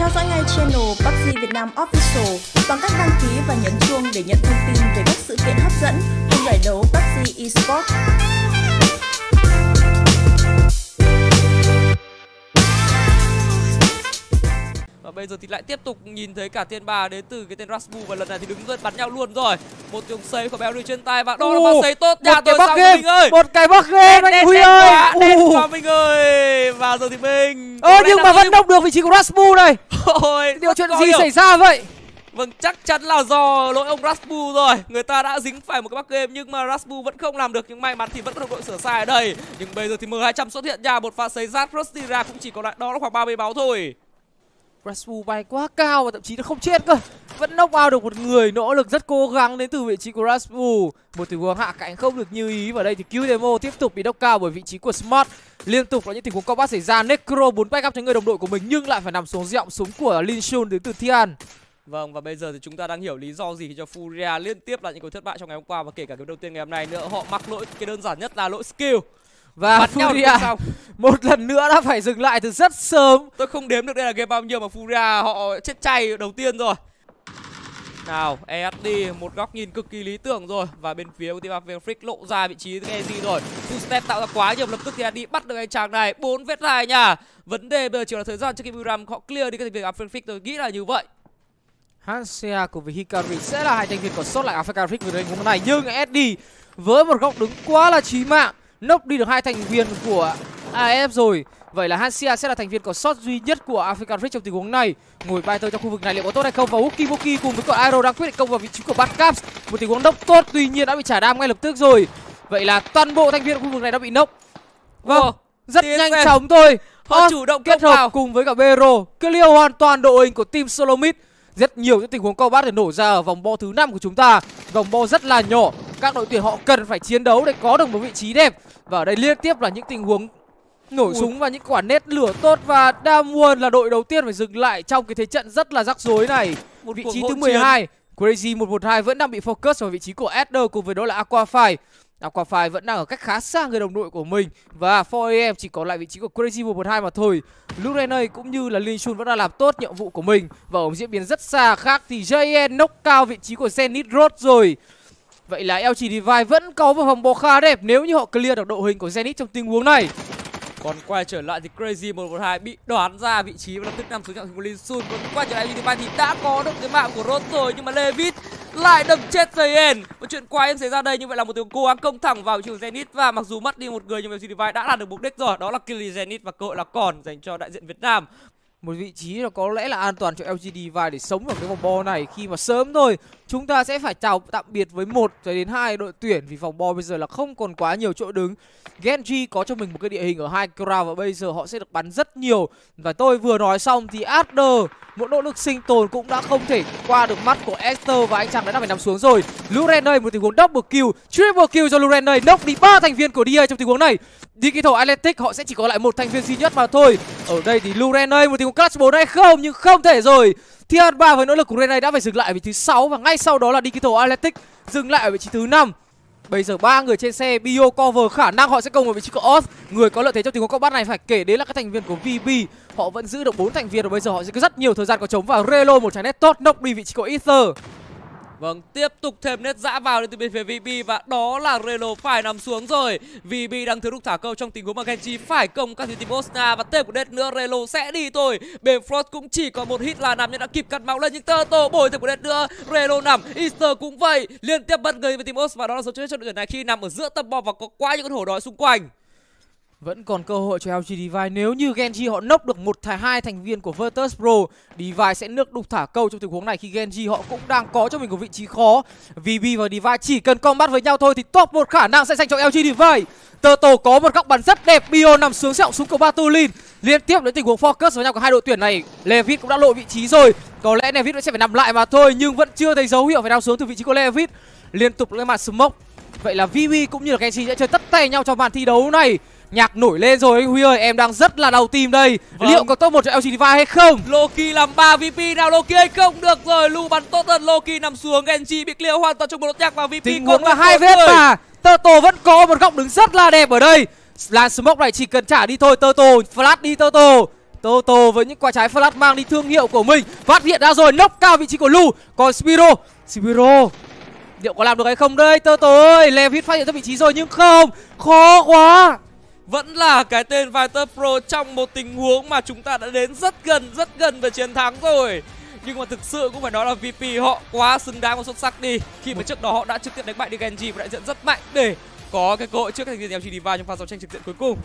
theo dõi ngay channel PUBG Việt Nam Official bằng cách đăng ký và nhấn chuông để nhận thông tin về các sự kiện hấp dẫn cùng giải đấu PUBG Esports. Và bây giờ thì lại tiếp tục nhìn thấy cả tiền bà đến từ cái tên Raspu, và lần này thì đứng bắn nhau luôn rồi. Một tiếng save của Belly trên tay và đó là pha save tốt nhà tôi sang Minh ơi. Một cái bóc game anh Huy ơi. Và Minh ơi. Và giờ thì Minh. Nhưng mà vẫn động được vị trí của Raspu này. Ôi, điều chuyện gì xảy ra vậy? Vâng, chắc chắn là do lỗi ông Raspu rồi. Người ta đã dính phải một cái bug game nhưng mà Raspu vẫn không làm được, nhưng may mắn thì vẫn có đội sửa sai ở đây. Nhưng bây giờ thì M200 xuất hiện nhà, một pha save rát Rusty ra cũng chỉ còn lại đó là khoảng 30 máu thôi. Raspu bay quá cao và thậm chí nó không chết cơ. Vẫn knock out được một người, nỗ lực rất cố gắng đến từ vị trí của Raspu. Một tình huống hạ cánh không được như ý và đây thì Q Demo tiếp tục bị knock cao bởi vị trí của Smart. Liên tục có những tình huống combat xảy ra, Necro 4 backup cho người đồng đội của mình nhưng lại phải nằm xuống dưới họng súng của Linh Shun đến từ Thiên. Vâng, và bây giờ thì chúng ta đang hiểu lý do gì cho FURIA liên tiếp là những cuộc thất bại trong ngày hôm qua và kể cả cái đầu tiên ngày hôm nay nữa. Họ mắc lỗi cái đơn giản nhất là lỗi skill. Và FURIA một lần nữa đã phải dừng lại từ rất sớm. Tôi không đếm được đây là game bao nhiêu mà FURIA họ chết chay đầu tiên rồi. Nào, SD một góc nhìn cực kỳ lý tưởng rồi. Và bên phía của team Africa Freecs lộ ra vị trí EZ rồi. Full step tạo ra quá nhiều, lập tức thì SD bắt được anh chàng này, 4v2 nha. Vấn đề bây giờ chỉ là thời gian trước khi Uram họ clear đi cái thành viên Africa Freecs, tôi nghĩ là như vậy. Hansia cùng với Hikari sẽ là hai thành viên còn sót lại Africa Freecs với hôm nay. Nhưng SD với một góc đứng quá là chí mạng, knock đi được hai thành viên của AF rồi. Vậy là Hansia sẽ là thành viên còn sót duy nhất của Africa Freecs trong tình huống này. Ngồi bay tới trong khu vực này liệu có tốt hay không? Và Uki cùng với con Iro đang quyết định công vào vị trí của bắn Caps. Một tình huống knock tốt tuy nhiên đã bị trả đam ngay lập tức rồi. Vậy là toàn bộ thành viên của khu vực này đã bị knock. Vâng, rất nhanh chóng thôi. Họ chủ động kết hợp vào cùng với cả Bero, clear hoàn toàn đội hình của team Solomid. Rất nhiều những tình huống combat để nổ ra ở vòng bo thứ 5 của chúng ta. Vòng bo rất là nhỏ, các đội tuyển họ cần phải chiến đấu để có được một vị trí đẹp. Và ở đây liên tiếp là những tình huống nổ súng và những quả nét lửa tốt. Và Damwon là đội đầu tiên phải dừng lại trong cái thế trận rất là rắc rối này. Một vị trí thứ 12, Crazy 112 vẫn đang bị focus vào vị trí của Adder cùng với đó là Aquafire. Aquafire vẫn đang ở cách khá xa người đồng đội của mình. Và 4AM chỉ còn lại vị trí của Crazy 112 mà thôi. Lurene cũng như là Linh Shun vẫn đang làm tốt nhiệm vụ của mình. Và ở diễn biến rất xa khác thì JN knock cao vị trí của Zenith Road rồi. Vậy là LG Divine vẫn có một vòng bo khá đẹp nếu như họ clear được đội hình của Zenith trong tình huống này. Còn quay trở lại thì Crazy 112 bị đoán ra vị trí và lập tức nằm xuống dạng của Linh Shun. Còn quay trở lại LG Divine thì đã có được cái mạng của Road rồi nhưng mà Levid lại đâm chết JN. Một chuyện quá em xảy ra đây, như vậy là một tiếng cố gắng công thẳng vào trường Zenith và mặc dù mất đi một người nhưng LG Divine đã đạt được mục đích rồi, đó là kill Zenith và cơ hội là còn dành cho đại diện Việt Nam. Một vị trí có lẽ là an toàn cho LG Divine để sống ở cái vòng bo này, khi mà sớm thôi chúng ta sẽ phải chào tạm biệt với 1 cho đến 2 đội tuyển vì vòng bo bây giờ là không còn quá nhiều chỗ đứng. Genji có cho mình một cái địa hình ở hai crowd và bây giờ họ sẽ được bắn rất nhiều. Và tôi vừa nói xong thì Adder một nỗ lực sinh tồn cũng đã không thể qua được mắt của Esther và anh chàng đã phải nằm xuống rồi. Lurene một tình huống double kill, triple kill cho Lurene, knock đi 3 thành viên của DA trong tình huống này. Digital Atlantic họ sẽ chỉ có lại một thành viên duy nhất mà thôi. Ở đây thì Lurene một tình huống clutch 4 hay không nhưng không thể rồi. Thiên 3 với nỗ lực của Lurene đã phải dừng lại ở vị trí 6 và ngay sau đó là Digital Atlantic dừng lại ở vị trí thứ 5. Bây giờ 3 người trên xe bio cover, khả năng họ sẽ công vào vị trí của Oz. Người có lợi thế trong tình huống combat này phải kể đến là các thành viên của VP. Họ vẫn giữ được 4 thành viên và bây giờ họ sẽ có rất nhiều thời gian có trống. Và Relo một trái nét tốt knock đi vị trí của Ether. Vâng, tiếp tục thêm nét dã vào đến từ bên phía VP và đó là Relo phải nằm xuống rồi. VP đang thiếu lúc thả câu trong tình huống mà Genji phải công các team Bosnia và tên của Death nữa. Relo sẽ đi thôi. Befrost cũng chỉ có một hit là nằm nhưng đã kịp cắt máu lên những Toto bồi thêm của Death nữa. Relo nằm, Easter cũng vậy, liên tiếp bất ngờ với team Bosnia và đó là số chết cho đội tuyển này khi nằm ở giữa tầm bom và có quá những con hổ đói xung quanh. Vẫn còn cơ hội cho LG Divine nếu như Genji họ knock được 1-2 thành viên của Virtus Pro. Divine sẽ nước đục thả câu trong tình huống này khi Genji họ cũng đang có cho mình một vị trí khó. VB và Divine chỉ cần combat với nhau thôi thì top 1 khả năng sẽ dành cho LG Divine. Toto có một góc bắn rất đẹp, Bio nằm xuống sẹo súng của Batulin. Liên tiếp đến tình huống focus với nhau của hai đội tuyển này. Levid cũng đã lộ vị trí rồi, có lẽ Levid sẽ phải nằm lại mà thôi nhưng vẫn chưa thấy dấu hiệu phải đào xuống từ vị trí của Levid. Liên tục lên màn smoke. Vậy là VB cũng như là Genji sẽ chơi tất tay nhau trong màn thi đấu này. Nhạc nổi lên rồi anh Huy ơi, em đang rất là đau tim đây. Liệu có top 1 cho LG Divine hay không? Loki làm 3 VP nào, Loki ấy không được rồi. Lu bắn tốt hơn, Loki nằm xuống, Genji bị clear hoàn toàn trong một đốt nhạc và VP tình huống là 2v3. Toto vẫn có một góc đứng rất là đẹp ở đây. Làn smoke này chỉ cần trả đi thôi. Toto flash đi Toto. Toto với những quả trái flash mang đi thương hiệu của mình. Phát hiện ra rồi, knock cao vị trí của Lu. Còn Spiro, liệu có làm được hay không đây? Toto ơi, Levid phát hiện ra vị trí rồi nhưng không, khó quá. Vẫn là cái tên Vital Pro trong một tình huống mà chúng ta đã đến rất gần về chiến thắng rồi. Nhưng mà thực sự cũng phải nói là VP họ quá xứng đáng và xuất sắc đi, khi mà trước đó họ đã trực tiếp đánh bại được Genji và đại diện rất mạnh để có cái cơ hội trước thành viên LG Divine trong pha giao tranh trực diện cuối cùng.